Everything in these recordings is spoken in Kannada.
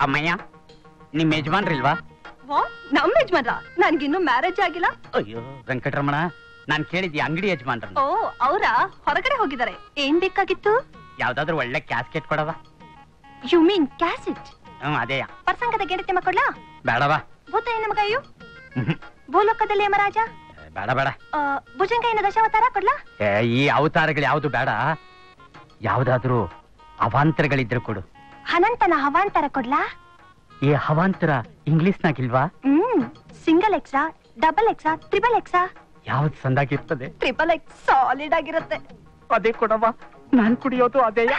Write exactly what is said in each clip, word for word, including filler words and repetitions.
Amaya, you are not a man. What? I'm not a man. I'm not married. Oh, Venkatramana, I'm a man. Oh, Aura, I'm going to go. What do you want? Casket. You mean casket? That's it. Person can get it. Bada. What do you want? What do you want? Bada, bada. What do you want? Hey, what do you want? Bada. What do you want? Avantra. Hanantana Havantara kodla? Ye Havantara English na kilva? Hmm. Single exa, double exa, triple exa. Yavud sanda kirtade? Triple ex solid agirutte. Ade kodava. Nan kudiyodu adeya.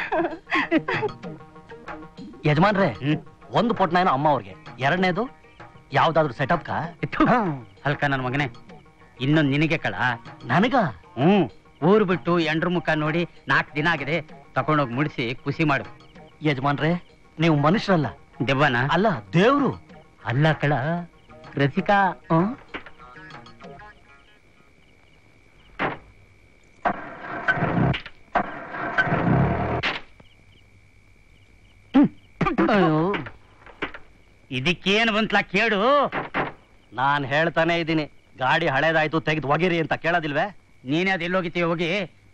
Yajmanre, ondu potna ena amma avrige. Yaranedu yavudadru setup ka? Halka nan magane. Innond ninige kala. Naniga? Hmm. Ooru bittu endru mukka nodi four dina agide. Takondu hogi mudisi kushi madu. Yajmanre, you Manushralla. Devana? Allah, Devru. Allah Kala. Rasika. Huh? Oh. Idikian Vantla Kedu. Nan Heltane Dine. Gadi Haleda to take the Wagiri and Takela Dilve. Nina de Logiti Ogi.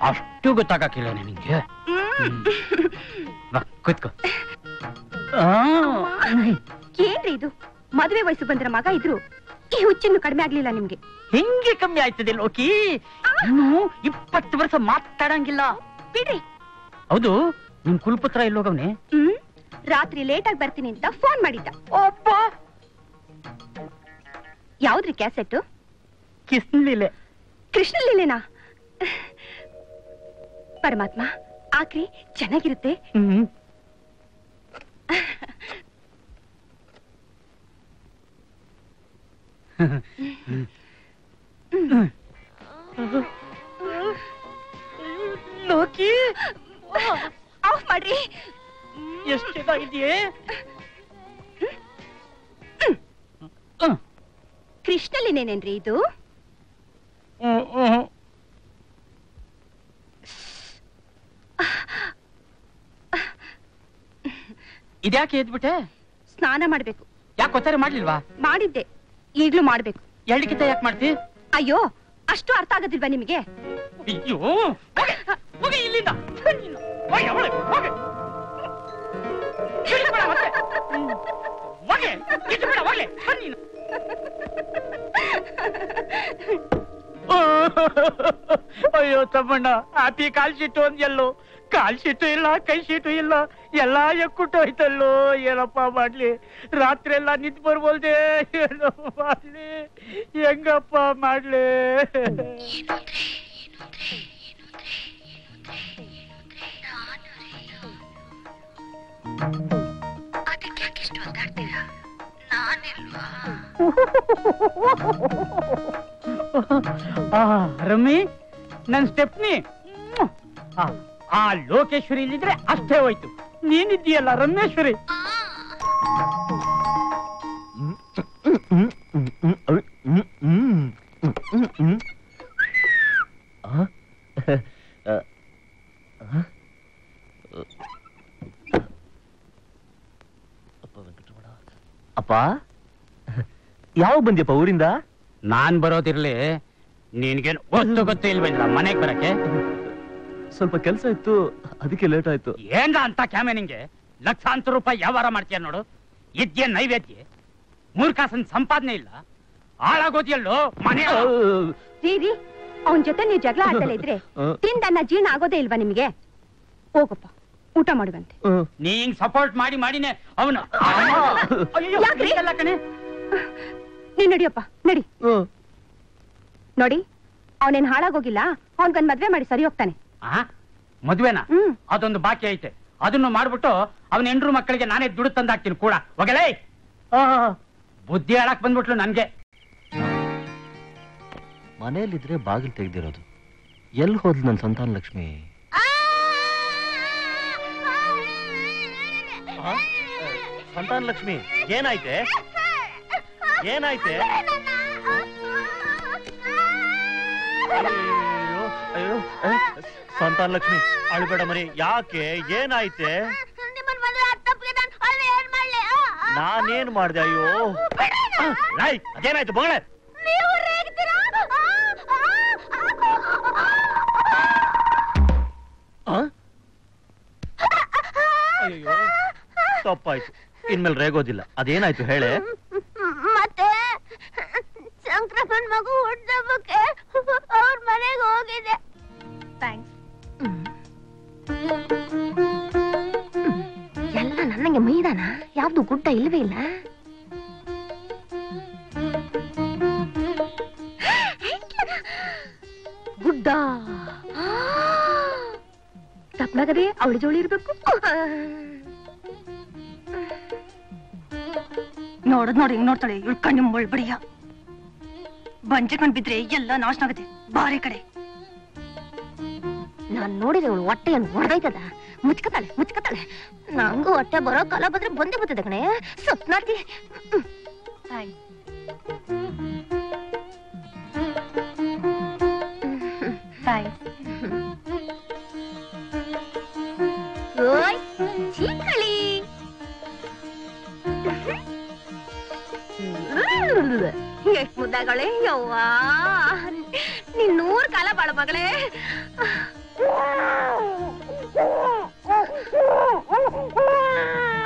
Ashtu gottagakilla ninge. Ba, kutko. Amma, yenre idu? Maduve vaisu bandra maga idru. Ee hucchinnu kadme aglilla nimge. Henge kammi aaytide Loki? Ninu twenty varsha maatadangilla. Bidri. Haudu, nim kulputra illi hogavne. Hmm. Ratri late aagi bartini anta phone madidda. Appa. Yavudri cassette? Krishna Leela. Krishna Leelena. Paramatma. ಆಕ್ರಿ ಚೆನ್ನಾಗಿರುತ್ತೆ ಹ್ಮ್ ಲೋಕಿ ಆಫ್ ಮಾಡ್ರಿ ಎಷ್ಟು ಚೆನ್ನಾಗಿದೆ ಕೃಷ್ಣಲಿನೇನೇನ್ರಿ ಇದು ಇದ್ಯಾಕೆ ಎದ್ಬಿಟ್ಟೆ ಸ್ನಾನ ಮಾಡಬೇಕು ಯಾಕೆ ಒತ್ತಾರೆ ಮಾಡ್ಲಿಲ್ವಾ ಮಾಡಿದ್ದೆ ಈಗಲೂ ಮಾಡಬೇಕು ಎಳ್ಳಿಕಿತ ಯಾಕೆ ಮಾಡ್ತಿ ಅಯ್ಯೋ ಅಷ್ಟು ಅರ್ಥ ಆಗೋದಿಲ್ವಾ ನಿಮಗೆ ಅಯ್ಯೋ ಹೋಗಿ ಹೋಗಿ ಇಲ್ಲಿಂದ ಹೋಗಿ ಅವಳೆ ಹೋಗಿ ಇಲ್ಲಿಂದ ಬಾ ಮತ್ತೆ ಹೋಗಿ ಇಲ್ಲಿಂದ ಬಾ ಹೋಗಿ ಬನ್ನಿ ಅಯ್ಯೋ ತಮ್ಮಣ್ಣ ಆತಿ ಕಾಲ್ ಸಿಟ್ಟು ಒಂದು ಎಲ್ಲೋ ಕಾಲ್ ಸಿಟ್ಟು ಇಲ್ಲ ಕೈ ಸಿಟ್ಟು ಇಲ್ಲ ಎಲ್ಲ ಎಕ್ಕುಟ್ಟೋಯ್ತಲ್ಲೋ ಏನಪ್ಪ ಮಾಡ್ಲಿ ರಾತ್ರಿ ಎಲ್ಲ ನಿಂತು ಬರ್ಬೋಲ್ದೆ ಏನೋ ಮಾಡ್ಲಿ ಹೆಂಗಪ್ಪ ಮಾಡ್ಲಿ ಅದಕ್ಕೆ ಯಾಕಿಷ್ಟು ಒದ್ದಾಡ್ತೀರಾ ನಾನಿಲ್ವಾ ರಮ್ಮಿ ನನ್ ಸ್ಟೆಪ್ನಿ ಆ ಲೋಕೇಶ್ವರಿ ಇಲ್ಲಿದ್ರೆ ಅಷ್ಟೇ ಹೋಯ್ತು ನೀನಿದ್ದೀಯಲ್ಲ ರಮೇಶ್ವರಿ ಅಪ್ಪ ಯಾವ ಬಂದ್ಯಪ್ಪ ಊರಿಂದ ನಾನ್ ಬರೋದಿರ್ಲಿ ನಿನ್ಗೇನು ಒತ್ತು ಗೊತ್ತು ಇಲ್ವೇನಿಲ್ಲ ಮನೆಗೆ ಬರಕ್ಕೆ ಸ್ವಲ್ಪ ಕೆಲಸ ಇತ್ತು ಅದಕ್ಕೆ ಲೇಟ್ ಆಯ್ತು ಏನ ಅಂತ ಕ್ಯಾಮೆ ನಿಂಗೆ ಲಕ್ಷಾಂತರ ರೂಪಾಯಿ ವ್ಯವಹಾರ ಮಾಡ್ತೀಯ ನೋಡು ಇದ್ದೇ ನೈವೇದ್ಯ ಮೂರ್ ಕಾಸನ್ ಸಂಪಾದನೆ ಇಲ್ಲ ಹಾಳಾಗೋದಿಯಲ್ಲೋ ಮನೆ ರೀರಿ ಅವನ ಜೊತೆ ನೀವು ಜಗಳ ಆಡ್ತಲೇ ಇದ್ರೆ ತಿಂದನ್ನ ಜೀರ್ಣ ಆಗೋದೇ ಇಲ್ವಾ ನಿಮಗೆ ಹೋಗಪ್ಪ ಊಟ ಮಾಡುವಂತೆ ನೀ ಹಿಂಗ್ ಸಪೋರ್ಟ್ ಮಾಡಿ ಮಾಡಿನೇ ಅವನು ನೀ ನಡಿಯಪ್ಪ ನಡಿ ನೋಡಿ ಅವನೇನ್ ಹಾಳಾಗೋಗಿಲ್ಲ ಅವನ್ಗೊಂದು ಮದ್ವೆ ಮಾಡಿ ಸರಿ ಹೋಗ್ತಾನೆ ಮದ್ವೆನಾ ಅದೊಂದು ಬಾಕಿ ಐತೆ ಅದನ್ನು ಮಾಡ್ಬಿಟ್ಟು ಅವನ ಹೆಂಡ್ರು ಮಕ್ಕಳಿಗೆ ನಾನೇ ದುಡ್ಡು ತಂದಾಕ್ತೀನಿ ಕೂಡ. ಹೋಗಲೇ ಬುದ್ಧಿ ಹೇಳಕ್ ಬಂದ್ಬಿಟ್ಲು ನನ್ಗೆ. ಮನೆಯಲ್ಲಿದ್ರೆ ಬಾಗಿಲು ತೆಗೆದಿರೋದು, ಎಲ್ಲಿ ಹೋದ್ಲು ನನ್ನ ಸಂತಾನ ಲಕ್ಷ್ಮಿ? ಸಂತಾನ ಲಕ್ಷ್ಮಿ ಏನಾಯ್ತೆ? ಏನಾಯ್ತೆ? ಅಯ್ಯೋ ಸಂತಾನ ಲಕ್ಷ್ಮಿ ಅಳ್ಬೇಡ ಮರಿ, ಯಾಕೆ ಏನಾಯ್ತೆ? ನಾನೇನ್ ಮಾಡ್ದೆ? ಅಯ್ಯೋ ಅದೇನಾಯ್ತು ಮಗಳೇ? ಅಯ್ಯೋ ತಪ್ಪಾಯ್ತು, ಇನ್ಮೇಲೆ ರೇಗೋದಿಲ್ಲ. ಅದೇನಾಯ್ತು ಹೇಳೆ? ಮತ್ತೆ ಸಂಕ್ರಮಣ ಮಗು ಹುಟ್ಟದಕ್ಕೆ ಅವ್ರ ಮನೆಗೆ ಹೋಗಿದೆ. ಥ್ಯಾಂಕ್ಸ್. ಎಲ್ಲ ನನಗೆ ಮೈದಾನ, ಯಾವ್ದು ಗುಡ್ಡ ಇಲ್ವೇ ಇಲ್ಲ. ಗುಡ್ಡ ತಪ್ಪನಾಗದೆ ಅವಳ ಜೋಳಿ ಇರ್ಬೇಕು. ನೋಡದ್ ನೋಡಿ ಹಿಂಗ್ ನೋಡ್ತಾಳೆ ಇಳ್ ಕಣ್ಣು ಮುಳ್ಬಡಿಯ ಬಂಜೆಕೊಂಡ್ ಬಿದ್ರೆ ಎಲ್ಲ ನಾಶನ ಆಗತ್ತೆ. ಬಾರಿ ಕಡೆ ನಾನ್ ನೋಡಿದ್ರೆ ಅವಳು ಹೊಟ್ಟೆಯನ್ನು ಹೊಡೆದೈತದ, ಮುಚ್ಕತಾಳೆ ಮುಚ್ಕತಾಳೆ. ನಂಗೂ ಹೊಟ್ಟೆ ಬರೋ ಕಾಲ ಬಂದ್ರೆ ಬಂದೇ ಬರ್ತದೆ ಕಣೆ ಸ್ವಪ್ನಾರ್ತಿ. ಎಷ್ಟ್ ಮುದ್ದಾಗಳೇ ಯವ್ವಾ, ನೀನ್ ನೂರ್ ಕಾಲ ಬಾಳ ಮಗಳೇ.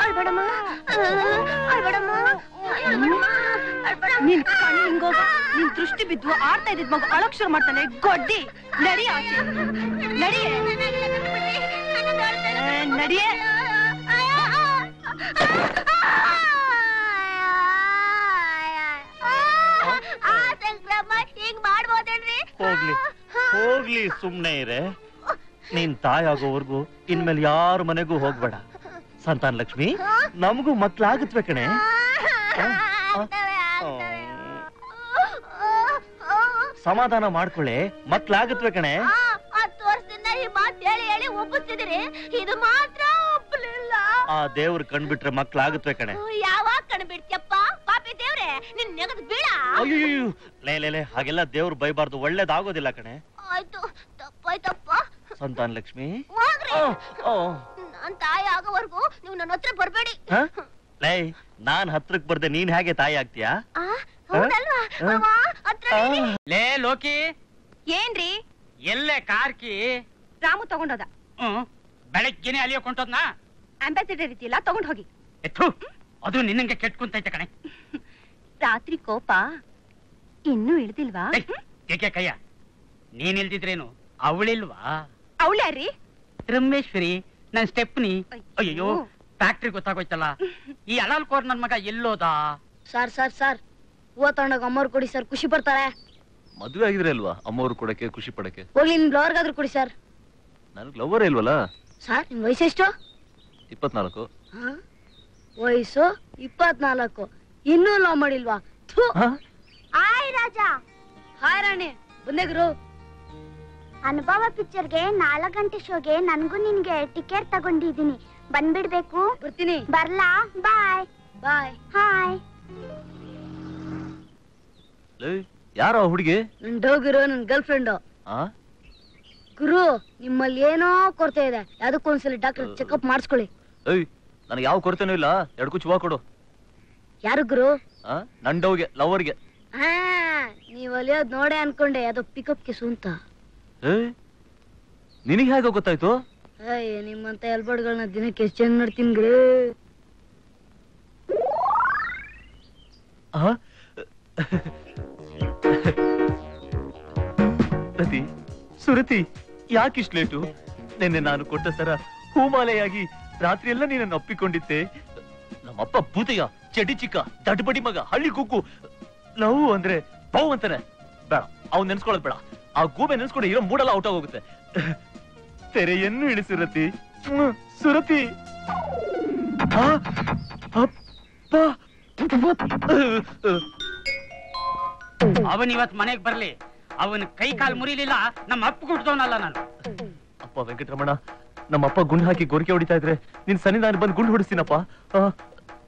ಅಳ್ಬೇಡಮ್ಮ ಅಳ್ಬೇಡಮ್ಮ ಅಳ್ಬೇಡಮ್ಮ. ನಿನ್ ಕಣ್ಣು ಹಿಂಗೋಗ, ನಿನ್ ದೃಷ್ಟಿ ಬಿದ್ದು ಆಡ್ತಾ ಇದ್ದಿದ್ ಮಗು ಅಳಕ್ ಶುರು ಮಾಡ್ತಾನೆ. ಗೊಡ್ಡಿ ನಡಿ ಆಚೆ ನಡಿ ನಡಿಯೇ. ಹೋಗ್ಲಿ ಹೋಗ್ಲಿ ಸುಮ್ನೆ ಇರೆ. ನೀನ್ ತಾಯಿ ಆಗೋವರ್ಗು ಇನ್ಮೇಲೆ ಯಾರ ಮನೆಗೂ ಹೋಗ್ಬೇಡ. ಸಂತಾನ ಲಕ್ಷ್ಮಿ ನಮಗೂ ಮಕ್ಳಾಗತ್ವೆ ಕಣೆ. ಸಮಾಧಾನ ಮಾಡ್ಕೊಳ್ಳೆ, ಮಕ್ಳಾಗತ್ವೆ ಕಣೆ. ಹತ್ತು ವರ್ಷದಿಂದ ಈ ಮಾತು ಹೇಳಿ ಹೇಳಿ ಒಪ್ಪಿಸ್ತಿದಿರಿ, ಇದು ಮಾತ್ರ ಒಪ್ಪಲಿಲ್ಲ. ಆ ದೇವ್ರ ಕಣ್ಬಿಟ್ರೆ ಮಕ್ಳಾಗತ್ವೆ ಕಣೆ. ಯಾವಾಗ ಕಣ್ಬಿಡ್ತಪ್ಪ ಪಾಪಿ ದೇವ್ರೆ, ನಿನ್ ನೆಗದು ಬೀಳ. ಅಯ್ಯೋ ಲೇ ಲೇ ಲೇ, ಹಾಗೆಲ್ಲ ದೇವ್ರು ಬೈಬಾರ್ದು, ಒಳ್ಳೇದಾಗೋದಿಲ್ಲ ಕಣೆ. ಆಯ್ತು ತಪ್ಪಾಯ್ತಪ್ಪ. ಸಂತಾನ ಲಕ್ಷ್ಮಿ ನಾನ್ ತಾಯಿ ಆಗೋವರೆಗೂ ನೀವು ನನ್ನ ಹತ್ರ ಬರ್ಬೇಡಿ. ಲೈ ನಾನ್ ಹತ್ರಕ್ ಬರ್ದೆ ನೀನ್ ಹೇಗೆ ತಾಯಿ ಆಗ್ತೀಯಾ? ಲೇ ಲೋಕಿ ಏನ್ರಿ ಎಲ್ಲೇ ಕಾರ್ಕಿ? ರಾಮು ತಗೊಂಡೋದ. ಹ್ಮ್ ಬೆಳಗ್ಗೆನೆ ಅಲಿಯೋ ಕೊಂಟೋದ್ನಾ? ಅಂಬಾಸಿಡರ್ ಇದೆಯಲ್ಲ ತಗೊಂಡ್ ಹೋಗಿ. ಅದು ನಿನ್ನಂಗೆ ಕೆಟ್ಕೊಂತೈತೆ ಕಣೆ. ರಾತ್ರಿ ಕೋಪ ಇನ್ನೂ ಇಳ್ದಿಲ್ವಾ? ಏಕೆ ಕಯ್ಯ, ನೀನ್ ಇಲ್ದಿದ್ರೇನು ಅವಳಿಲ್ವಾ? ಅವಳ್ಯಾರೀ? ರಮೇಶ್ವರಿ ನನ್ ಸ್ಟೆಪ್ನಿ. ಅಯ್ಯೋ ಫ್ಯಾಕ್ಟ್ರಿ ಗೊತ್ತಾಗೋಯ್ತಲ್ಲ, ಈ ಅಲಾಲ್ ಕೋರ್ ನನ್ ಮಗ ಎಲ್ಲೋದ? ಸರ್ ಸರ್ ಸರ್ ಓದ್ತೊಂಡಾಗ ಅಮ್ಮವ್ರು ಕೊಡಿ ಸರ್, ಖುಷಿ ಪಡ್ತಾರೆ. ಮದುವೆ ಆಗಿದ್ರೆ ಅಲ್ವಾ ಅಮ್ಮವ್ರು ಕೊಡಕ್ಕೆ ಖುಷಿ ಪಡಕ್ಕೆ. ಹೋಗ್ಲಿ ನಿಮ್ ಲವರ್ಗಾದ್ರು ಕೊಡಿ ಸರ್. ನನ್ ಲವರ್ ಇಲ್ವಲ್ಲ ಸರ್. ನಿಮ್ ವಯಸ್ಸೆಷ್ಟು? ಇಪ್ಪತ್ನಾಲ್ಕು. ವಯಸ್ಸು ಇಪ್ಪತ್ನಾಲ್ಕು, ಇನ್ನೂ ಲವ್ ಮಾಡಿಲ್ವಾ? ಹಾಯ್ ರಾಜ. ಹಾಯ್ ರಾಣಿ. ಬಂದೆ ಗುರು. ಅನುಭವ ಪಿಕ್ಚರ್ಗೆ ನಾಲ್ಕು ಗಂಟೆ ಶೋಗೆ ನನ್ಗೂ ನಿನ್ಗೆ ಟಿಕೆಟ್ ತಗೊಂಡಿದ್ದೀನಿ, ಬಂದ್ಬಿಡ್ಬೇಕು. ಬರ್ತೀನಿ. ಬರ್ಲಾ? Bye bye. ಹಾಯ್. ಯಾರೋ ಹುಡುಗಿ ನನ್ ಡೋಗಿರೋ ನನ್ ಗರ್ಲ್ ಫ್ರೆಂಡ್ ಗುರು. ನಿಮ್ಮಲ್ಲಿ ಏನೋ ಕೊರತೆ ಇದೆ, ಅದಕ್ಕೊಂದ್ಸಲ ಡಾಕ್ಟರ್ ಚೆಕ್ಅಪ್ ಮಾಡಿಸ್ಕೊಳ್ಳಿ. ನನಗೆ ಯಾವ ಕೊರತೆನೂ ಇಲ್ಲ, ಎರಡ್ಕು ಚುವಾ ಕೊಡು. ಯಾರು ಗುರು? ನನ್ ಡೌಗೆ ಲವರ್ಗೆ. ಹಾ ನೀವ್ ಅಲಿಯೋದ್ ನೋಡೆ ಅನ್ಕೊಂಡೆ, ಅದು ಪಿಕಪ್ ಕೇಸು ಅಂತ. ನಿನಗೆ ಹೇಗೋ ಗೊತ್ತಾಯ್ತು? ಅಯ್ಯ ನಿಮ್ಮಂತ ಎಲ್ಬಡ್ಗಳನ್ನ ದಿನಕ್ಕೆ ಎಷ್ಟು ಚೆಂದ ನೋಡ್ತೀನಿ ಗುರು. ರತಿ ಸುರತಿ ಯಾಕಿಷ್ಟು ಲೇಟು? ನಿನ್ನೆ ನಾನು ಕೊಟ್ಟ ಸರ ಹೂಮಾಲೆಯಾಗಿ ರಾತ್ರಿ ಎಲ್ಲ ನೀನನ್ನು ಒಪ್ಪಿಕೊಂಡಿದ್ದೆ. ನಮ್ಮಪ್ಪ ಭೂತಯ್ಯ ಚಡಿ ಚಿಕ್ಕ ದಡ್ಬಡಿ ಮಗ, ಹಳ್ಳಿ ಕುಕ್ಕು, ಲವ್ ಅಂದ್ರೆ ಬಾವು ಅಂತಾನೆ. ಬೇಡ ಅವ್ನು ನೆನ್ಸ್ಕೊಳ್ಳೋದ್ ಬೇಡ, ಆ ಗೂಬೆ ನೆನ್ಸ್ಕೊಂಡು ಇರೋ ಮೂಡೆಲ್ಲ ಔಟ್ ಆಗೋಗುತ್ತೆ. ತೆರೆಯನ್ನು ಇಳಿಸಿರತಿ சுரபி அப்பா ಅವನ ಇವತ್ತು ಮನೆಗೆ ಬರಲಿ ಅವನ ಕೈ ಕಾಲು ಮುರಿಲಿಲ್ಲ ನಮ್ಮ ಅಪ್ಪ ಕುಡ್ದವನಲ್ಲ ನಾನು ಅಪ್ಪ ವೆಂಕಟರಮಣ ನಮ್ಮ ಅಪ್ಪ ಗುಂಡು ಹಾಕಿ ಗೋರಿಕೆ ಹೊಡಿತಾ ಇದ್ರೆ ನಿನ್ನ ಸನ್ನಿಧಾನ ಬಂದು ಗುಂಡು ಹೊಡಿಸ್ತೀನಪ್ಪ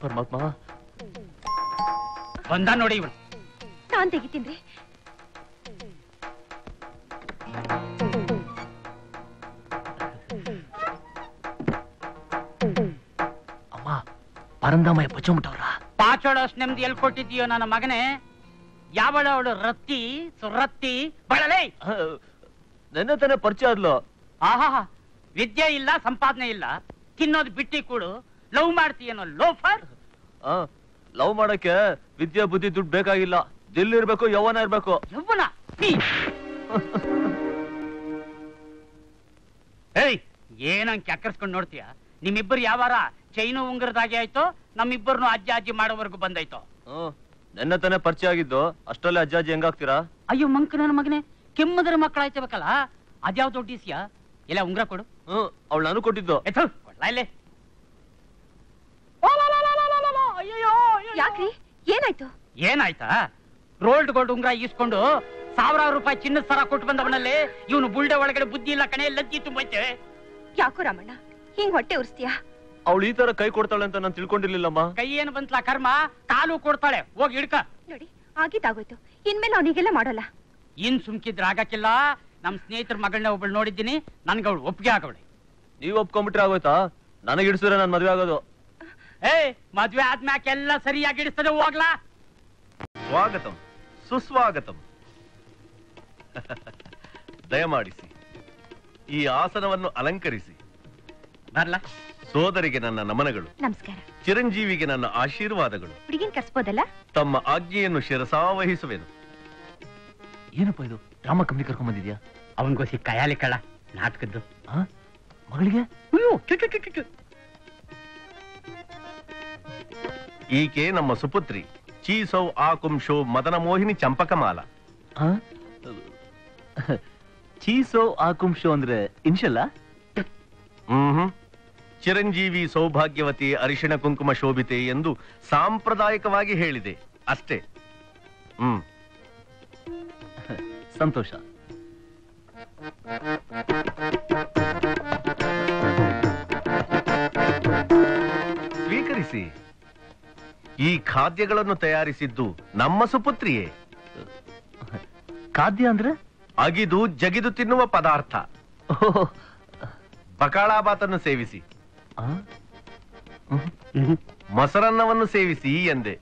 ಪರಮಾತ್ಮ ಬಂದ ನೋಡಿ ಇವನು ನಾನು ತೆಗಿತೀನಿ ಅಮ್ಮ ಪರಂದಾಮಯ್ಯ ಪಚ್ಚಮಟವ್ರಾ ಪಾಚೋಡಷ್ಟು ನೆಮ್ಮದಿ ಎಲ್ಲಿ ಕೊಟ್ಟಿದ್ದೀಯೋ ನನ್ನ ಮಗನೇ ಯಾವಳ ಅವಳು ರತ್ತಿ ಸುರತ್ತಿ ಬಳಲೆ ನನ್ನ ತನ ಪರಿಚಯ ಅದ್ಲು ಆಹಾ ವಿದ್ಯೆ ಇಲ್ಲ ಸಂಪಾದನೆ ಇಲ್ಲ ತಿನ್ನೋದು ಬಿಟ್ಟಿ ಕೂಡು ಲವ್ ಮಾಡ್ತೀಯನೋ ಲೋಫರ್ ಲವ್ ಮಾಡಕ್ಕೆ ವಿದ್ಯೆ ಬುದ್ಧಿ ದುಡ್ಡು ಬೇಕಾಗಿಲ್ಲ ದಿಲ್ ಇರ್ಬೇಕು ಯೌವನ ಇರ್ಬೇಕು ಯೌವನ ಏಯ್ ಏನಂಗೆ ಕ್ಯಾಕರ್ಸ್ಕೊಂಡು ನೋಡ್ತೀಯ ನಿಮ್ಮಿಬ್ಬರು ಯಾವಾರ ಚೈನು ಉಂಗರದಾಗೆ ಆಯ್ತು ನಮ್ಮಿಬ್ಬರನ್ನು ಅಜ್ಜ ಅಜ್ಜಿ ಮಾಡೋವರೆಗೂ ಬಂದಾಯ್ತು ನನ್ನ ತನ ಪರಿಚಯ ಆಗಿದ್ದು ಅಷ್ಟೊಲ್ಲ ಅಜ್ಜಾಜಿ ಹೆಂಗಾಗ್ತೀರಾ ಅಯ್ಯೋ ಮಂಕ ನನ್ನ ಮಗನೇ ಕೆಮ್ಮದ್ರ ಮಕ್ಕಳಾಯ್ತಬೇಕಲ್ಲ ಅದ್ಯಾವ್ ದೊಡ್ಡ ಇಸಿಯಾ ಎಲ್ಲ ಉಂಗ್ರ ಕೊಡು ಹ್ಮ್ ಅವಳು ನಾನು ಕೊಟ್ಟಿದ್ದು ಯಾಕ್ರಿ ಏನಾಯ್ತು ಏನಾಯ್ತಾ ರೋಲ್ಡ್ ಗೋಲ್ಡ್ ಉಂಗ್ರ ಈಸ್ಕೊಂಡು ಸಾವಿರಾರು ರೂಪಾಯಿ ಚಿನ್ನದ ಸರ ಕೊಟ್ಟು ಬಂದವನಲ್ಲಿ ಇವನು ಬುಲ್ಡೆ ಒಳಗಡೆ ಬುದ್ಧಿ ಇಲ್ಲ ಕಣೆ ಲಜ್ಜಿ ತುಂಬೈತೆ ಯಾಕೋ ರಾಮಣ್ಣ ಹಿಂಗ್ ಹೊಟ್ಟೆ ಉರ್ಸ್ತೀಯಾ ಅವಳು ಈ ತರ ಕೈ ಕೊಡ್ತಾಳೆ ಅಂತ ನಾನು ತಿಳ್ಕೊಂಡಿರ್ಲಿಲ್ಲಮ್ಮ ಕೈ ಏನು ಬಂತಲ್ಲ ಕರ್ಮ ಕಾಲು ಕೊಡ್ತಾಳೆ ಹೋಗಿ ಹಿಡ್ಕ ನೋಡಿ ಆಗಿದ್ದಾಗೋಯ್ತು ಇನ್ಮೇಲೆ ಅವನಿಗೆಲ್ಲ ಮಾಡೋಲ್ಲ ಏನ್ ಸುಮ್ಕಿದ್ರೆ ಆಗಕ್ಕಿಲ್ಲ ನಮ್ ಸ್ನೇಹಿತರ ಮಗಳನ್ನ ಒಬ್ಬಳು ನೋಡಿದ್ದೀನಿ ನನ್ಗೆ ಅವಳು ಒಪ್ಪಿಗೆ ಆಗವಳೆ ನೀವ್ ಒಪ್ಕೊಂಡ್ಬಿಟ್ರೆ ಆಗೋಯ್ತಾ ನನಗೆ ಹಿಡಿಸಿದ್ರೆ ನಾನು ಮದ್ವೆ ಆಗೋದು ಏ ಮದ್ವೆ ಆದ್ಮ್ಯಾಕೆ ಎಲ್ಲ ಸರಿಯಾಗಿ ಹಿಡಿಸ್ತದೆ ಹೋಗ್ಲಾ ಸ್ವಾಗತಂ ಸುಸ್ವಾಗತಂ ದಯಮಾಡಿಸಿ ಈ ಆಸನವನ್ನು ಅಲಂಕರಿಸಿ ಬರ್ಲಾ ಸೋದರಿಗೆ ನನ್ನ ನಮನಗಳು ನಮಸ್ಕಾರ ಚಿರಂಜೀವಿಗೆ ನನ್ನ ಆಶೀರ್ವಾದಗಳು ಹುಡುಗಿನ ಕರ್ಸ್ಬೋದಲ್ಲ ತಮ್ಮ ಆಜ್ಞೆಯನ್ನು ಶಿರಸಾವಹಿಸುವೆನು ಏನಪ್ಪ ಇದು ರಾಮ ಕಮ್ಮಿ ಕರ್ಕೊಂಡ್ ಬಂದಿದ್ಯಾ ಅವನಿಗೋಸಿ ಕಯಾಲಿ ಕಳ ನಾಟಕದ್ದು ಮಗಳಿಗೆ ಈಕೆ ನಮ್ಮ ಸುಪುತ್ರಿ ಚೀಸೌ ಆ ಕುಂಶೋ ಮದನ ಮೋಹಿನಿ ಚಂಪಕಮಾಲ ಚೀಸೌ ಆ ಕುಂಶೋ ಅಂದ್ರೆ ಇನ್ಶಲ್ಲ ಹ್ಮ್ ಹ್ಮ್ ಚಿರಂಜೀವಿ ಸೌಭಾಗ್ಯವತಿ ಅರಿಶಿಣ ಕುಂಕುಮ ಶೋಭಿತೆ ಎಂದು ಸಾಂಪ್ರದಾಯಿಕವಾಗಿ ಹೇಳಿದೆ ಅಷ್ಟೇ ಹ್ಮ್ ಸಂತೋಷ ಸ್ವೀಕರಿಸಿ ಈ ಖಾದ್ಯಗಳನ್ನು ತಯಾರಿಸಿದ್ದು ನಮ್ಮ ಸುಪುತ್ರಿಯೇ ಖಾದ್ಯ ಅಂದ್ರೆ ಅಗಿದು ಜಗಿದು ತಿನ್ನುವ ಪದಾರ್ಥ ಬಕಾಳಾಬಾತನ್ನು ಸೇವಿಸಿ ಮೊಸರನ್ನವನ್ನು ಸೇವಿಸಿ ಎಂದೆ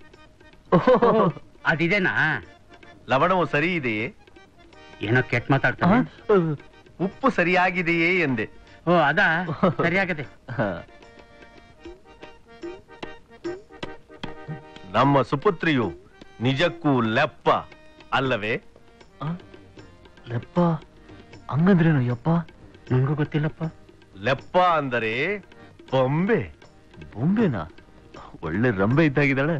ಅದಿದೆನಾ ಲವಣವು ಸರಿ ಇದೆಯೇ ಏನೋ ಕೆಟ್ಟ ಮಾತಾಡ್ತಾನೆ ಉಪ್ಪು ಸರಿಯಾಗಿದೆಯೇ ಎಂದೆ ಓ ಅದಾ ಸರಿಯಾಗಿದೆ ನಮ್ಮ ಸುಪುತ್ರಿಯು ನಿಜಕ್ಕೂ ಲೆಪ್ಪ ಅಲ್ಲವೇ ಲೆಪ್ಪ ಹಂಗಂದ್ರೇನು ಯಪ್ಪ ನಂಗೂ ಗೊತ್ತಿಲ್ಲಪ್ಪ ಲೆಪ್ಪ ಅಂದರೆ ಬೊಂಬೆ ಬೊಂಬೆನಾ ಒಳ್ಳೆ ರಂಬೆ ಇದ್ದಾಗಿದ್ದಾಳೆ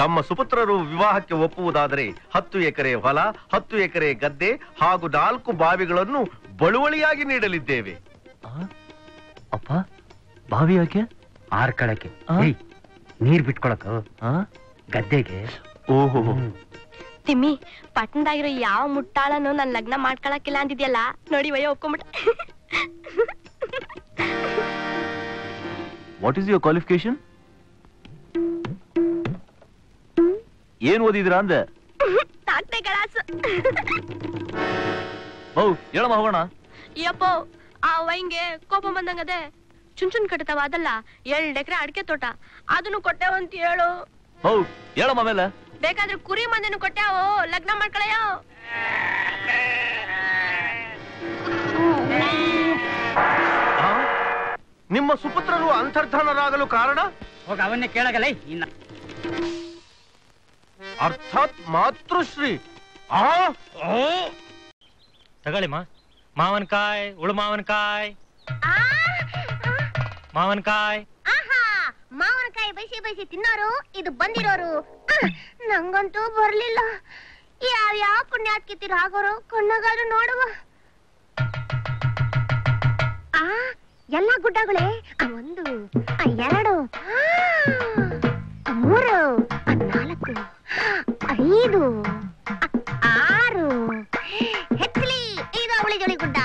ತಮ್ಮ ಸುಪುತ್ರರು ವಿವಾಹಕ್ಕೆ ಒಪ್ಪುವುದಾದರೆ ಹತ್ತು ಎಕರೆ ಹೊಲ ಹತ್ತು ಎಕರೆ ಗದ್ದೆ ಹಾಗೂ ನಾಲ್ಕು ಬಾವಿಗಳನ್ನು ಬಳುವಳಿಯಾಗಿ ನೀಡಲಿದ್ದೇವೆ ಅಪ್ಪ ಬಾವಿ ಯಾಕೆ ಆರ್ಕಳಕ್ಕೆ ನೀರ್ ಬಿಟ್ಕೊಳಕ ಗದ್ದೆಗೆ ಓಹೋ ತಿಮ್ಮಿ ಪಟ್ಟಣದಾಗಿರೋ ಯಾವ ಮುಟ್ಟಾಳನು ನನ್ನ ಲಗ್ನ ಮಾಡ್ಕೊಳಕಿಲ್ಲ ಅಂತಿದ್ಯಲ್ಲ ನೋಡಿ ವಯ ಒಪ್ಕೊಂಬಿಟ್ಟ ವಾಟ್ ಇಸ್ ಯುವರ್ ಕ್ವಾಲಿಫಿಕೇಶನ್ ಏನ್ ಓದಿದ್ರಾ ಅಂದೆ ತಾಟ್ನೆ ಕಲಾಸು ಓ ಹೇಳಮ್ಮ ಹೋಗೋಣ ಯಪ್ಪ ಆ ವೈಂಗೆ ಕೋಪ ಬಂದಂಗದೆ ಚುಂಚುನ್ ಕಟ್ಟತಾವ ಅದಲ್ಲ ಎರಡು ಎಕರೆ ಅಡಿಕೆ ತೋಟ ಅದನ್ನು ಕೊಟ್ಟೆವಂತ ಹೇಳು ಹೌದು ಹೇಳಮ್ಮ ಆಮೇಲೆ ಬೇಕಾದ್ರೆ ಕುರಿ ಮಂದನು ಕೊಟ್ಟಾವ ಲಗ್ನ ಮಾಡ್ಕೊಳಯ ನಿಮ್ಮ ಸುಪುತ್ರರು ಅಂತರ್ಧಾನರಾಗಲು ಕಾರಣ ಹೋಗ ಅವನ್ನೇ ಕೇಳಗಲ್ಲ ಇನ್ನ ಅರ್ಥಾತ್ ಮಾತೃಶ್ರೀ ಆ ತಗಳಿಮ್ಮ ಮಾವನಕಾಯಿ ಉಳು ಮಾವನಕಾಯಿ ಮಾವನಕಾಯಿ ಆಹಾ ಮಾವನಕಾಯಿ ಬಸಿ ಬಸಿ ತಿನ್ನೋರು ಇದು ಬಂದಿರೋರು ನಂಗಂತೂ ಬರಲಿಲ್ಲ. ಯಾವ ಯಾವ ಪುಣ್ಯಾತ್ಕಿತ್ತಿರ ಆಗೋರು ಕಣ್ಣಗಾದ್ರೂ ನೋಡುವ. ಆ ಎಲ್ಲ ಗುಡ್ಡಗಳೇ ಒಂದು ಎರಡು ಮೂರು ನಾಲ್ಕು ಐದು ಆರು ಹೆಚ್ಚಲಿ ಇದು ಅವಳಿಜಳಿ ಗುಡ್ಡ.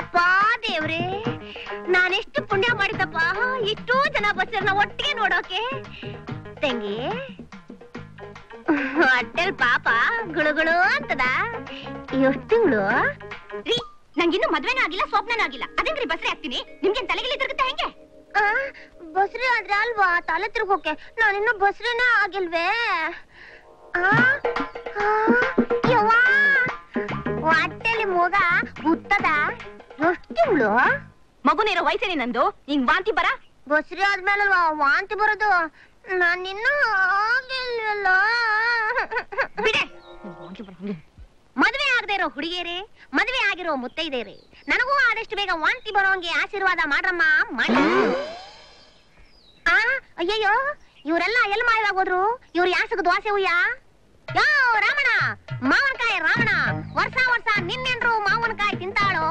ಅಪ್ಪ ದೇವ್ರೆ, ನಾನೆಷ್ಟು ಪುಣ್ಯ ಮಾಡಿದಪ್ಪ, ಎಷ್ಟೋ ಜನ ಬಸ್ಸರನ್ನ ಒಟ್ಟಿಗೆ ನೋಡೋಕೆ. ತಂಗಿ ಹೊಟ್ಟೆಲ್ ಪಾಪ ಗುಳುಗುಳು ಅಂತದ. ಎಷ್ಟು ತಿಂಗಳು ರೀ, ನಂಗಿನ್ನು ಮದ್ವೆನೂ ಆಗಿಲ್ಲ, ಸ್ವಪ್ನನಾಗಿಲ್ಲ. ಅದೇನ್ರಿ ಬಸ್ರೆ ಆಗ್ತೀನಿ? ನಿಮ್ಗೆ ತಲೆಗಿಲಿ ತಿರುಗುತ್ತೆ ಹೆಂಗೆ? ಬಸ್ರೆ ಆದ್ರೆ ಅಲ್ವಾ ತಲೆ ತಿರುಗೋಕೆ. ನಾನಿನ್ನು ಬಸ್ರೇನ ಆಗಿಲ್ವೇ? ಹೊಟ್ಟೆಲಿ ಮೂಗ ಹುತ್ತದ. ಎಷ್ಟು ತಿಂಗಳು ಮಗುನೇರೋ ವಯಸ್ಸೇನೆ ನಂದು. ನಿಂಗ್ ವಾಂತಿ ಬರ ಬಸ್ರಿ ಆದ್ಮೇಲೆ ವಾಂತಿ ಬರೋದು. ನಾನಿನ್ನೂ ಆಗಿಲ್ವಲ್ಲ. ಬಿಡೆ, ಮದ್ವೆ ಆಗದೆ ಇರೋ ಹುಡುಗಿಯರೇ, ಮದ್ವೆ ಆಗಿರೋ ಮುತ್ತೈದೇರಿ, ನನಗೂ ಆದಷ್ಟು ಬೇಗ ವಾಂತಿ ಬರೋಂಗೆ ಆಶೀರ್ವಾದ ಮಾಡ್ರಮ್ಮ ಮಾಡಿ. ಅಯ್ಯಯ್ಯೋ, ಇವರೆಲ್ಲ ಎಲ್ ಮಾಯವಾಗ ಹೋದ್ರು? ಇವ್ರು ಯಾಸಗ ದ್ವಾಸೆ ಉಯ್ಯ. ಯೋ ರಾಮಣ, ಮಾವನಕಾಯಿ ರಾಮಣ, ವರ್ಷ ವರ್ಷ ನಿನ್ನೆನ್ರು ಮಾವನಕಾಯಿ ತಿಂತಾಳು.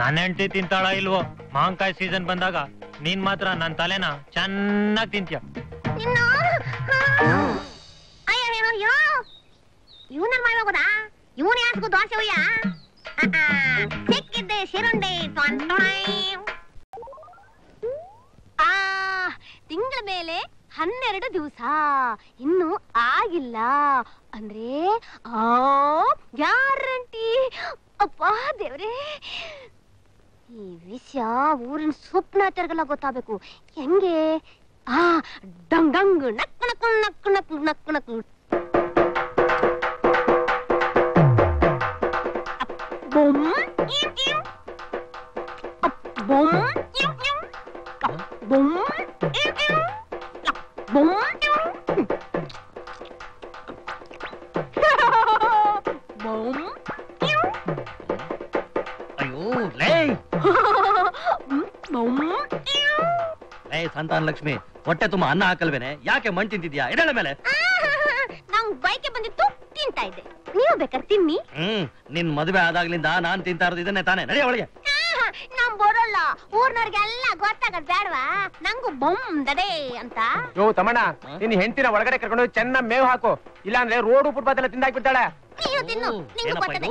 ನನ್ನ ಹೆಂಡತಿ ತಿಂತಾಳ ಇಲ್ವೋ? ಮಾವಿನಕಾಯಿ ಸೀಸನ್ ಬಂದಾಗ ನೀನ್ ಮಾತ್ರ ನನ್ನ ತಲೆನ ಚೆನ್ನಾಗಿ ತಿಂತೀಯ. ಇವನ ಮಾಡೋದಾ? ಇವನ್ ಯಾರಿಗೂ ದೋಸೆ ಉಯ್ಯ ಸಿಕ್ಕಿದ್ದೆ ಶಿರುಂಡೆ. ಆ ತಿಂಗಳ ಮೇಲೆ ಹನ್ನೆರಡು ದಿವಸ ಇನ್ನೂ ಆಗಿಲ್ಲ ಅಂದ್ರೆ ಆ ಗ್ಯಾರಂಟಿ. ಅಪ್ಪ ದೇವ್ರೆ, ಈ ವಿಷಯ ಊರಿನ ಸ್ವಪ್ನಾಚಾರಗಳ ಗೊತ್ತಾಗಬೇಕು ಹೆಂಗೆ? ಆ ಡಂಗ್ ಡಂಗ್ ನಕ್ ನಕ್ ನಕ್ ನಕ್ ನಕ್ ನಕ್. ಸಂತಾನ ಲಕ್ಷ್ಮಿ, ಹೊಟ್ಟೆ ತುಂಬಾ ಅನ್ನ ಹಾಕಲ್ವೇನೆ? ಯಾಕೆ ಮಣ್ ತಿಂತಿದ್ಯಾ? ಎದೆಳ ಮೇಲೆ ನಂಗ್ ಬೈಕೆ ಬಂದಿತ್ತು, ತಿಂತಾ ಇದ್ದೆ. ನೀವು ಬೇಕಾದ್ರೆ ತಿನ್ನಿ. ಹ್ಮ್, ನಿನ್ ಮದುವೆ ಆದಾಗ್ಲಿಂದ ನಾನ್ ತಿಂತಾ ಇರೋದು ಇದನ್ನೇ ತಾನೇ. ನಡಿ ಒಳಗೆ. ನಮ್ ಬರೋಲ್ಲ, ಊರ್ನವ್ರಿಗೆಲ್ಲ ಗೊತ್ತಾಗದ್ ಬೇಡವಾ ನಂಗು ಬೊಂದದೆ ಅಂತ. ಯೋ ತಮಣ್ಣ, ನಿನ್ ಹೆಂಡತಿನ ಒಳಗಡೆ ಕರ್ಕೊಂಡು ಚೆನ್ನಾಗ್ ಮೇವು ಹಾಕು, ಇಲ್ಲಾಂದ್ರೆ ರೋಡು ಫುಟ್ಪಾತ್ ಎಲ್ಲ ತಿಂದಾಕ್ ಬಿಡ್ತಾಳೆ. ನೀವು ತಿನ್ನು, ನಿಂಗೂ ಗೊತ್ತದೆ.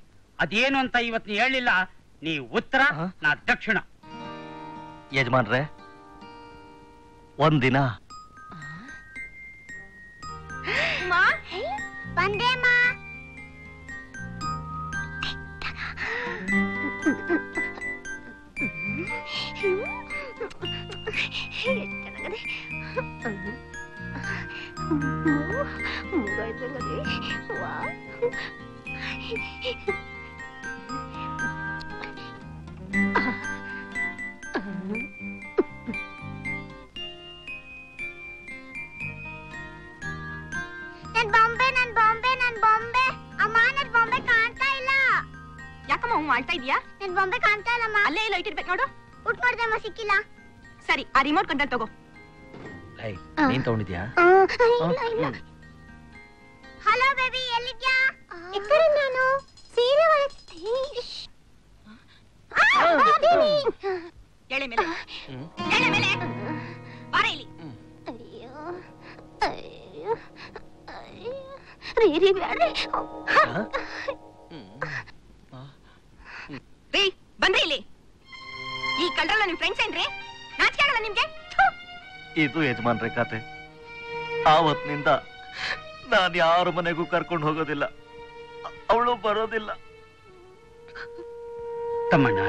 ಅದೇನು ಅಂತ ಇವತ್ ನೀ ಹೇಳಿಲ್ಲ. ನೀ ಉತ್ತರ, ನಾ ದಕ್ಷಿಣ. ಯಜಮಾನ್ರೆ, ಒಂದಿನ ಸರಿ, ಆ ರಿಮೋಟ್ ಕಂಟ್ರೋಲ್ ತಗೋ. ನೀನ್ ತಗೊಂಡಿದ್ಯಾ? ಹಲೋ ಬೇಬಿ, ಎಲ್ಲಿದ್ಯಾ? ನಾನು ಸೀರೆ ಎಳೆ ಮೇಲೆ ಎಳೆ ಮೇಲೆ ಬಾರ ಇಲ್ಲಿ. ಅಯ್ಯೋ ಅಯ್ಯೋ ಅಯ್ಯೋ ರೀ ರೀ ಬೇಡ್ರಿ ರೀ, ಬಂದ್ರಿ ಇಲ್ಲಿ. ಈ ಕಳ್ಳರಲ್ಲ ನಿಮ್ ಫ್ರೆಂಡ್ಸ್ ಏನ್ರಿ? ನಾಚಿಕೆ ಆಗಲ್ಲ ನಿಮ್ಗೆ? ಇದು ಯಜಮಾನ್ರೆ ಕತೆ. ಆವತ್ತಿನಿಂದ ನಾನು ಯಾರ ಮನೆಗೂ ಕರ್ಕೊಂಡು ಹೋಗೋದಿಲ್ಲ, ಅವಳು ಬರೋದಿಲ್ಲ. ತಮ್ಮಣ್ಣ,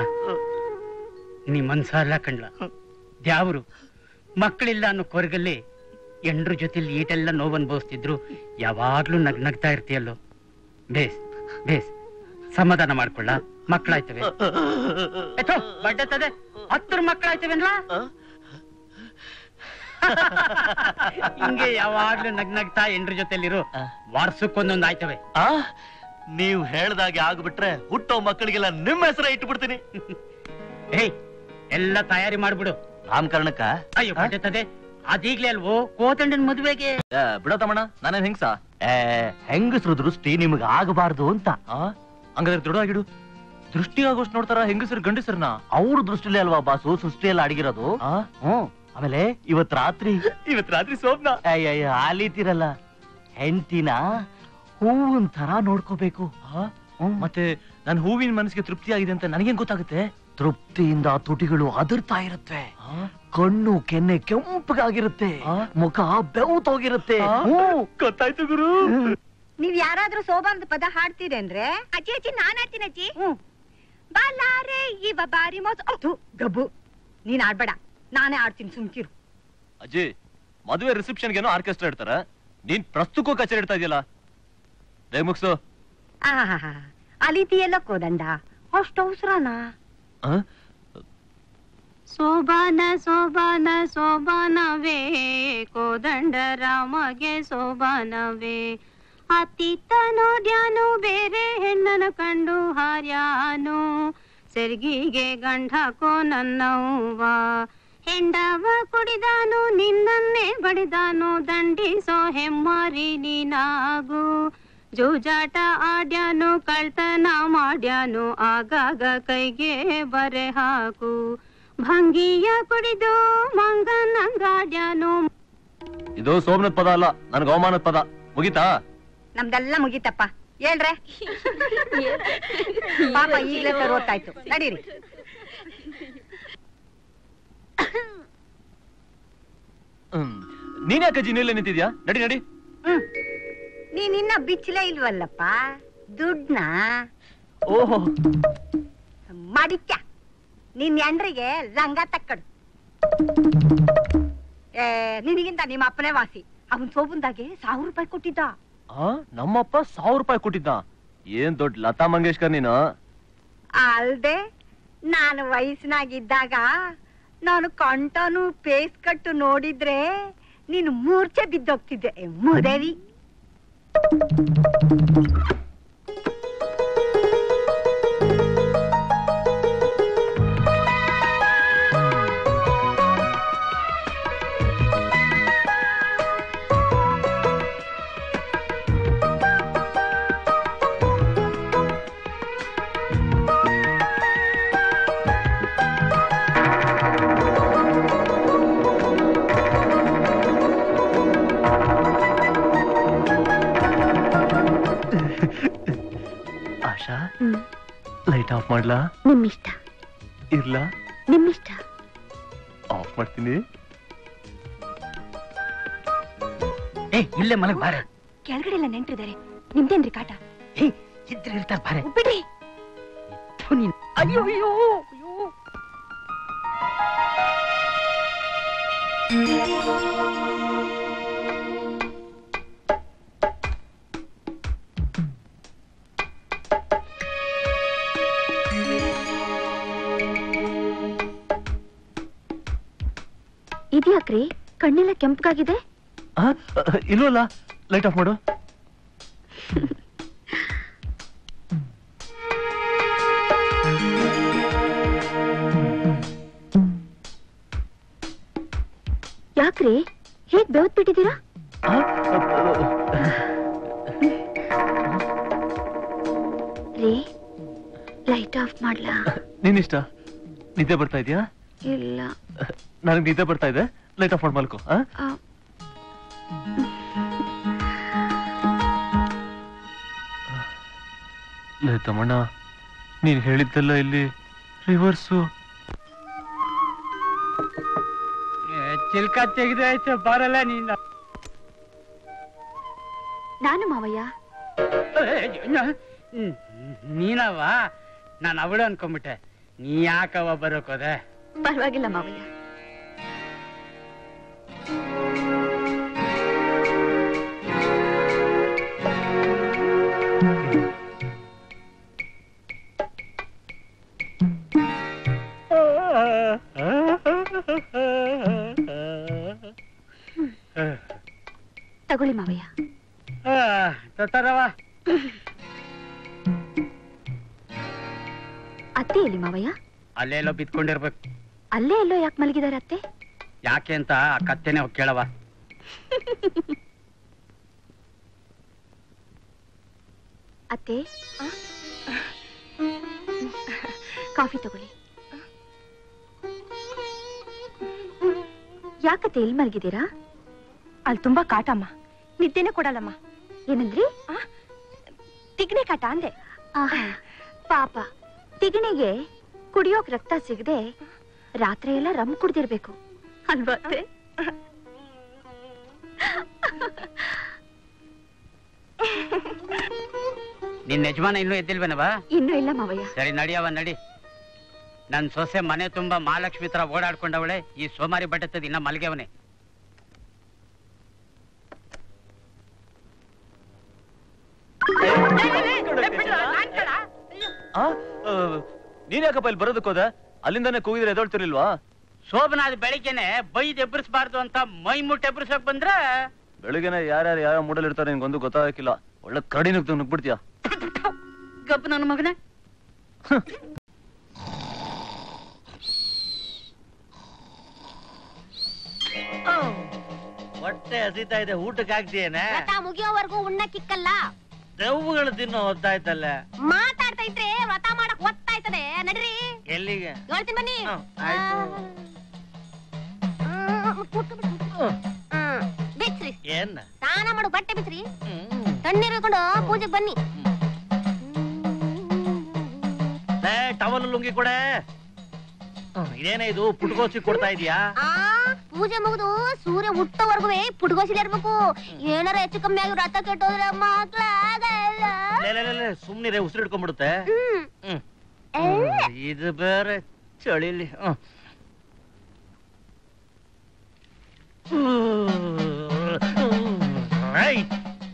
ನೀ ಮನ್ಸಾರಲ್ಲ ಕಣ್ಲ, ದ್ಯಾವರು ಮಕ್ಕಳಿಲ್ಲ ಅನ್ನೋ ಕೊರಗಲ್ಲಿ ಎಂಡ್ರ ಜೊತೆಲಿ ಈಟೆಲ್ಲ ನೋವನ್ನು ಬೋಸ್ತಿದ್ರು. ಯಾವಾಗ್ಲೂ ನಗ್ ನಗ್ತಾ ಇರ್ತೀಯಲ್ಲೋ. ಬೇಸ್ ಬೇಸ್ ಸಮಾಧಾನ ಮಾಡ್ಕೊಳ್ಳ. ಮಕ್ಕಳಾಯ್ತವೆ ಬಡ್ಡತ್ತದೆ ಹತ್ತರ ಮಕ್ಕಳಾಯ್ತವೇನ್ಲ. ಹಿಂಗೆ ಯಾವಾಗ್ಲೂ ನಗ್ ನಗ್ತಾ ಎಂಡ್ರ ಜೊತೆಲಿರು. ವಾರ್ಸಕ್ಕೊಂದೊಂದು ಆಯ್ತವೆ. ನೀವ್ ಹೇಳ್ದಾಗೆ ಆಗ್ಬಿಟ್ರೆ ಹುಟ್ಟೋ ಮಕ್ಕಳಿಗೆಲ್ಲ ನಿಮ್ಮ ಹೆಸರ ಇಟ್ಬಿಡ್ತೀನಿ. ಏಯ್ ಎಲ್ಲ ತಯಾರಿ ಮಾಡ್ಬಿಡು ನಾಮಕರಣಕ್ಕ. ಅಯ್ಯೋ ಬಡ್ಡತ್ತದೆ ಅದೀಗ್ಲೇ ಅಲ್ವೋ ಕೋತಂಡನ್ ಮದುವೆಗೆ. ಬಿಡೋ ತಮ್ಮಣ್ಣ, ನಾನೇನ್ ಹೆಂಗ್ಸ? ಹೆಂಗಸ್ರು ದೃಷ್ಟಿ ನಿಮ್ಗೆ ಆಗಬಾರ್ದು ಅಂತ. ಹಂಗಾದ್ರೆ ದೃಢವಾಗಿಡು. ದೃಷ್ಟಿ ಆಗೋಷ್ಟು ನೋಡ್ತಾರ ಹೆಂಗಸರು ಗಂಡಸರ್ನ. ಅವ್ರ ದೃಷ್ಟಿಲೇ ಅಲ್ವಾ ಬಾಸು ಸೃಷ್ಟಿ ಎಲ್ಲ ಅಡಗಿರೋದು. ಹ್ಮ್. ಆಮೇಲೆ ಇವತ್ ರಾತ್ರಿ ಇವತ್ ರಾತ್ರಿ ಸೋಪ್ನ ಆಲೀತಿರಲ್ಲ ಹೆಂಡತಿನ ಹೂವಿನ ತರ ನೋಡ್ಕೋಬೇಕು. ಮತ್ತೆ ನನ್ ಹೂವಿನ ಮನಸ್ಸಿಗೆ ತೃಪ್ತಿ ಆಗಿದೆ ಅಂತ ನನಗೇನ್ ಗೊತ್ತಾಗುತ್ತೆ? ತೃಪ್ತಿಯಿಂದ ತುಟಿಗಳು ಅದರ್ತಾ ಇರುತ್ತೆ, ಕಣ್ಣು ಕೆನ್ನೆ ಕೆಂಪಗಾಗಿರುತ್ತೆ, ಮುಖ ಬೆವತೋಗಿರುತ್ತೆ. ಗೊತ್ತಾಯ್ತು ಗುರು. ನೀವ್ ಯಾರಾದ್ರೂ ಸೋಬಾಂದ ಪದ ಹಾಡ್ತೀರಿ ಅಂದ್ರೆ ಅಜ್ಜಿ ಅಜ್ಜಿ ನಾನ್ ಹಾಡ್ತೀನಿ ಅಜ್ಜಿ. ಬಾಲಾರೆ ಇವ ಬಾರಿ ಮೋಸ. ಗಬ್ಬು ನೀನ್ ಆಡ್ಬೇಡ, ನಾನೇ ಆಡ್ತೀನಿ ಸುಮ್ಕಿರು. ಅಜ್ಜಿ ಮದುವೆ ರಿಸೆಪ್ಷನ್ ಏನೋ ಆರ್ಕೆಸ್ಟ್ರಾ ಇಡ್ತಾರ, ನೀನ್ ಪ್ರಸ್ತುತಕ್ಕೂ ಕಚೇರಿ ಇಡ್ತಾ ಇದೆಯಲ್ಲ. ದಯ ಮುಗಿಸು. ಅಲಿತಿ ಎಲ್ಲ ಕೋದಂಡ ಅಷ್ಟು ಅವಸರನಾ? ಸೋಬಾನ ಸೋಬಾನ ಸೋಬಾನವೇ ಕೋದಂಡ ರಾಮಗೆ ಸೋಬಾನವೇ. ಅತ್ತಿತ್ತನೋ ಧ್ಯಾನು ಬೇರೆ ಹೆಣ್ಣನ ಕಂಡು ಹಾರ್ಯಾನು. ಸೆರ್ಗಿಗೆ ಗಂಡಕೋ ನನ್ನವ್ವ, ಹೆಂಡವ ಕುಡಿದಾನು ನಿನ್ನನ್ನೇ ಬಡಿದಾನು. ದಂಡಿಸೋ ಹೆಮ್ಮಾರಿ ನೀನಾಗು. ಜೂಜಾಟ ಆಡ್ಯಾನು ಕಳ್ತನ ಮಾಡ್ಯಾನು, ಆಗಾಗ ಕೈಗೆ ಬರೆ ಹಾಕು. ಭಂಗಿಯ ಕುಡಿದು ಮಂಗನಂಗಾಡ್ಯಾನು. ಇದು ಸೋಮನದ ಪದ ಅಲ್ಲ, ನನ್ಗೆ ಅವಮಾನದ ಪದ. ಮುಗಿತಾ? ನಮ್ದೆಲ್ಲ ಮುಗಿತಪ್ಪ. ಹೇಳ್ರೆ ಪಾಪ ಈಗಲೇ ತರೋತ್ತಾಯ್ತು. ನಡೀರಿ. ನೀನ್ ಯಾಕೆ ಜಿನ್ನೆಲ್ಲ ನಿಂತಿದ್ಯಾ? ನಡಿ ನಡಿ. ಹ್ಮ್. ನೀನ್ ಇನ್ನ ಬಿಚ್ಚಲೇ ಇಲ್ವಲ್ಲಪ್ಪ ದುಡ್ನ. ಓಹೋ ಮಡಿಕ. ನಿನ್ ಎಂಡ್ರಿಗೆ ಲಂಗ ತಕ್ಕಡು. ನಿನಗಿಂತ ನಿಮ್ಮ ಅಪ್ಪನೇ ವಾಸಿ. ಅವನ್ ಸೋಬಂದಾಗೆ ಸಾವಿರ ರೂಪಾಯಿ ಕೊಟ್ಟಿದ್ದ. ನಮ್ಮಪ್ಪ ಸಾವಿರ ರೂಪಾಯಿ ಕೊಟ್ಟಿದ್ದ? ಏನ್ ದೊಡ್ಡ ಲತಾ ಮಂಗೇಶ್ಕರ್ ನೀನು. ಅಲ್ದೆ ನಾನು ವಯಸ್ಸಿನಾಗಿದ್ದಾಗ ನಾನು ಕಂಟನು ಪೇಸ್ ಕಟ್ಟು ನೋಡಿದ್ರೆ ನೀನು ಮೂರ್ಛೆ ಬಿದ್ದೋಗ್ತಿದ್ದೆ ಮುದೇವಿ. ಲೈಟ್ ಆಫ್ ಮಾಡ್ಲಾ? ನಿಮ್ಮಿಷ್ಟ. ಇರ್ಲಾ? ನಿಮ್ಮಿಷ್ಟ. ಆಫ್ ಮಾಡ್ತೀನಿ. ಏ ಇಲ್ಲೇ ಮಲಗ್ ಬಾರ. ಕೆಳಗಡೆ ಎಲ್ಲ ನೆಂಟ್ರಿದ್ದಾರೆ, ನಿಮ್ದೇನ್ರಿ ಕಾಟ? ಏ ಇದ್ರೆ ಇರ್ತಾರ ಬಾರೆ. ಬಿಡ್ರಿ. ಅಯ್ಯೋ ಅಯ್ಯೋ ಅಯ್ಯೋ. ಇದ್ಯಾಕ್ರಿ ಕಣ್ಣೆಲ್ಲ ಕೆಂಪಗಾಗಿದೆ? ಇಲ್ವಲ್ಲ. ಲೈಟ್ ಆಫ್ ಮಾಡು. ಯಾಕ್ರಿ ಹೇಗ್ ಬೆವತ್ ಬಿಟ್ಟಿದ್ದೀರಾ? ರೀ ಲೈಟ್ ಆಫ್ ಮಾಡ್ಲಾ? ನೀನಿಷ್ಟ. ನಿದ್ದೆ ಬರ್ತಾ ಇದೆಯಾ? ಇಲ್ಲ. ನನಗೆ ನಿದ್ದೆ ಬರ್ತಾ ಇದೆ. ಲೈಟ್ ಆಫ್ ಮಾಡಿ ಮಲ್ಕೋ. ಲೈತಮ್ಮಣ್ಣ ನೀನ್ ಹೇಳಿದ್ದಲ್ಲ ಇಲ್ಲಿ ರಿವರ್ಸು. ಚಿಲ್ಕ ತೆಗೆದು ಆಯ್ತು ಬರಲ್ಲ ನೀನು. ನಾನು ಮಾವಯ್ಯ. ನೀನವ? ನಾನು ಅವಳು ಅನ್ಕೊಂಡ್ಬಿಟ್ಟೆ. ನೀ ಯಾಕವ ಬರೋಕೋದೆ? ಪರವಾಗಿಲ್ಲ ಮಾವಯ್ಯ, ತಗೊಳ್ಳಿ ಮಾವಯ್ಯ. ಅತ್ತೆ ಎಲ್ಲಿ ಮಾವಯ್ಯ? ಅಲ್ಲೇ ಎಲ್ಲೋ ಬಿದ್ಕೊಂಡಿರ್ಬೇಕು. ಅಲ್ಲೇ ಎಲ್ಲೋ ಯಾಕೆ ಮಲಗಿದಾರೆ ಅತ್ತೆ? ಯಾಕೆ ಅಂತ ಆ ಕತ್ತೆನೆ ಹೋಗಿ ಕೇಳವ. ಅತ್ತೆ ಕಾಫಿ ತಗೊಳ್ಳಿ. ಯಾಕತ್ತೆ ಎಲ್ಲಿ ಮಲಗಿದ್ದೀರಾ? ಅಲ್ಲಿ ತುಂಬಾ ಕಾಟಮ್ಮ, ನಿದ್ದೆನೆ ಕೊಡಲ್ಲಮ್ಮ. ಏನಂದ್ರಿ? ತಿಗಣೆ ಕಾಟ ಅಂದೆ. ಪಾಪ ತಿಗಣೆಗೆ ಕುಡಿಯೋಕ್ ರಕ್ತ ಸಿಗದೆ ರಾತ್ರಿ ಎಲ್ಲ ರಮ್ ಕುಡ್ದಿರ್ಬೇಕು ಅಲ್ವಾ? ನಿನ್ ಯಜಮಾನ ಇನ್ನೂ ಎದ್ದಿಲ್ವೇನವಾ? ಇನ್ನೂ ಇಲ್ಲ ಮಾವಯ್ಯ. ಸರಿ ನಡಿಯವ ನಡಿ. ನನ್ ಸೊಸೆ ಮನೆ ತುಂಬಾ ಮಹಾಲಕ್ಷ್ಮಿ ತರ ಓಡಾಡ್ಕೊಂಡವಳೆ, ಈ ಸೋಮಾರಿ ಬಟ್ಟೆದ ಇನ್ನ ಮಲಗೆವನೆ. ನೀನ್ ಯಾಕಪ್ಪ ಇಲ್ಲಿ ಬರೋದಕ್ಕೋದ? ಅಲ್ಲಿಂದಾನೆ ಕೂಗಿದ್ರೆ ಎದೊಳ್ತಿರ್ಲಿಲ್ವಾ? ಶೋಭನಾ ಅದ್ ಬೆಳಿಗ್ಗೆನೆ ಬೈದ್ ಎಬ್ರಿಸ್ಬಾರ್ದು ಅಂತ ಮೈ ಮುಟ್ಟ ಎಬ್ರಿಸಕ್ ಬಂದ್ರೆ ಬೆಳಿಗ್ಗೆನೆ ಯಾರ್ಯಾರು ಯಾವ ಮೂಡಲ್ ಇರ್ತಾರೆ ನಿನ್ಗೊಂದು ಗೊತ್ತಾಗಿಲ್ಲ. ಒಳ್ಳೆ ಕರಡಿ ನುಗ್ದು ನುಗ್ಬಿಡ್ತೀಯ ಗಪ್ಪ ನನ್ನ ಮಗನೇ. ಹೊಟ್ಟೆ ಹಸಿತಾ ಇದೆ, ಊಟಕ್ಕೆ ಹಾಕ್ತಿಯೇನೆ? ಮುಗಿಯೋವರೆಗೂ ಉಣ್ಣ ಕಿಕ್ಕಲ್ಲ. ದೆವ್ವಗಳು ತಿನ್ನೋ ಹೊತ್ತಾಯ್ತಲ್ಲ. ಮಾತಾಡ್ತಾ ಇದ್ರೆ ವ್ರತ ಮಾಡಕ್ ಹೊತ್ತಾಯ್ತದೆ. ನಡ್ರಿ ಎಲ್ಲಿಗೆ ಹೇಳ್ತೀನಿ ಬನ್ನಿ. ಬಿಚ್ರಿ, ಏನ್ ಸ್ನಾನ ಮಾಡು ಬಟ್ಟೆ ಬಿಚ್ರಿ, ತಣ್ಣೀರು ಇಳ್ಕೊಂಡು ಪೂಜೆಗೆ ಬನ್ನಿ. ಟವಲ್ ಲುಂಗಿ ಕೊಡೆ. ಇದೇನೇ ಇದು ಪುಟ್ಗೋಸಿ ಕೊಡ್ತಾ ಇದೀಯಾ? ಪೂಜೆ ಮುಗಿದು ಸೂರ್ಯ ಹುಟ್ಟೋವರೆಗೂ ಪುಟ್ಗೋಸಿಲಿ ಇರ್ಬೇಕು. ಏನಾರ ಹೆಚ್ಚು ಕಮ್ಮಿ ಆಗಿ ರಥ ಕೆಟ್ಟೋದ್ರೆ ಮಕ್ಕಳ ಸುಮ್ನಿರೇ ಉಸಿರು ಹಿಡ್ಕೊಂಡ್ಬಿಡುತ್ತೆ. ಇದು ಬೇರೆ ಚಳಿಲಿ.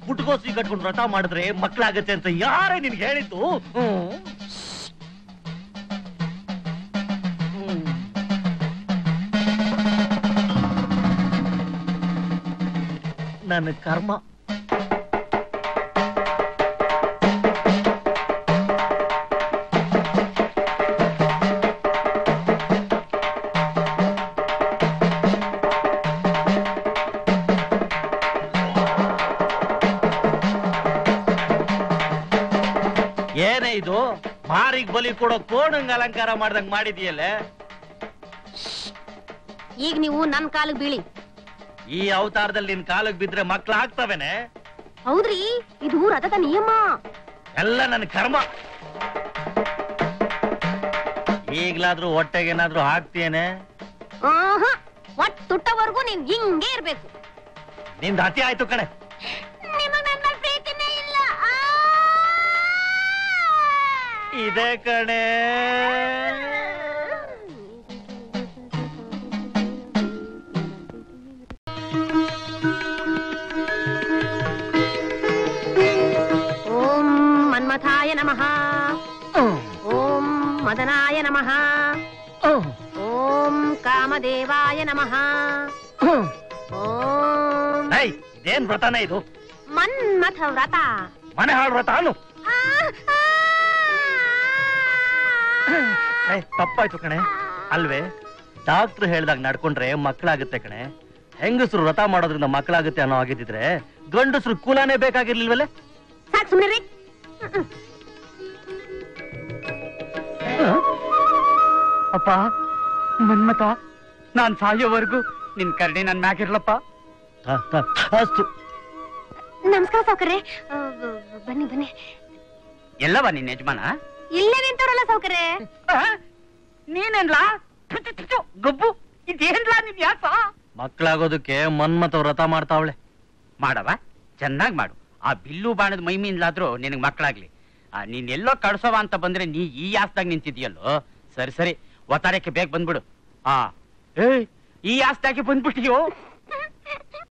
ಪುಟ್ಗೋಸಿ ಕಟ್ಕೊಂಡು ವ್ರತ ಮಾಡಿದ್ರೆ ಮಕ್ಕಳಾಗತ್ತೆ ಅಂತ ಯಾರೇ ನಿನ್ಗೆ ಹೇಳಿದ್ದು? ನನ್ನ ಕರ್ಮ. ಏನೇ ಇದು ಮಾರಿಗೆ ಬಲಿ ಕೊಡೋ ಕೋಣಂಗ್ ಅಲಂಕಾರ ಮಾಡ್ದಂಗ್ ಮಾಡಿದೀಯಲ್ಲ. ಈಗ ನೀವು ನನ್ ಕಾಲಿಗೆ ಬೀಳಿ. ಈ ಅವತಾರದಲ್ಲಿ ನಿನ್ ಕಾಲಕ್ ಬಿದ್ರೆ ಮಕ್ಳ ಆಗ್ತಾವೇನೆ? ಹೌದ್ರಿ, ಇದು ರಥದ ನಿಯಮ. ಎಲ್ಲ ನನ್ನ ಕರ್ಮ. ಈಗ್ಲಾದ್ರೂ ಹೊಟ್ಟೆಗೆ ಏನಾದ್ರೂ ಹಾಕ್ತಿಯೇನೆ? ತುಟ್ಟವರೆಗೂ ನೀನ್ ಹಿಂಗೇ ಇರ್ಬೇಕು. ನಿಂದ ಅತಿ ಆಯ್ತು ಕಣೆ. ಇದೇ ಕಣೆ. ನಮಃ. ಓಂ ಮದನಾಯ ನಮಃ. ಓಂ ಕಾಮದೇವಾಯ ನಮಃ. ಓಂ ಏನ್ ವ್ರತನೇ ಇದು? ಮನ್ಮಥ ವ್ರತ. ಮನೆ ಹಾಳು ವ್ರತ ಅನು. ತಪ್ಪಾಯ್ತು ಕಣೆ ಅಲ್ವೇ? ಡಾಕ್ಟ್ರು ಹೇಳ್ದಾಗ ನಡ್ಕೊಂಡ್ರೆ ಮಕ್ಕಳಾಗುತ್ತೆ ಕಣೆ. ಹೆಂಗಸರು ವ್ರತ ಮಾಡೋದ್ರಿಂದ ಮಕ್ಕಳಾಗುತ್ತೆ ಅನ್ನೋ ಆಗಿದ್ದಿದ್ರೆ ಗಂಡಸರು ಕುಲಾನೇ ಬೇಕಾಗಿರ್ಲಿಲ್ವಲ್ಲ? ಸಾಕು ಸುಮ್ಮನೆ. ಅಪ್ಪ ಮನ್ಮತ, ನಾನ್ ಸಾಯೋವರೆಗೂ ನಿನ್ ಕರ್ಣಿ ನನ್ ಮ್ಯಾಗಿರ್ಲಪ್ಪ. ಅಷ್ಟು. ನಮಸ್ಕಾರ ಸೌಕರ್ಯ. ಬನ್ನಿ ಬನ್ನಿ. ಎಲ್ಲವ ನಿನ್ ಯಜಮಾನ? ಇಲ್ಲವೇ ಅಂತವ್ರಲ್ಲ ಸೌಕರ್ಯ. ನೀನೇನ್ಲಾ ಗಬ್ಬು, ಇದೇನ್ಲಾ ನಿನ್ ಯಾಸ? ಮಕ್ಕಳಾಗೋದಕ್ಕೆ ಮನ್ಮತ ವ್ರತ ಮಾಡ್ತಾವಳೆ. ಮಾಡವ, ಚೆನ್ನಾಗ್ ಮಾಡು. ಆ ಬಿಲ್ಲು ಬಾಣದ ಮೈಮೀನ್ಲಾದ್ರೂ ನಿನಗೆ ಮಕ್ಕಳಾಗ್ಲಿ. ನೀನ್ ಎಲ್ಲೋ ಕಳ್ಸೋವ ಅಂತ ಬಂದ್ರೆ ನೀ ಈ ಆಸ್ದಾಗ ನಿಂತಿದ್ಯಲ್ಲೋ. ಸರಿ ಸರಿ, ಒತ್ತಾರಕ್ಕೆ ಬೇಗ ಬಂದ್ಬಿಡು. ಆ ಈ ಆಸ್ದಾಗೆ ಬಂದ್ಬಿಟ್ಟಿಯೋ?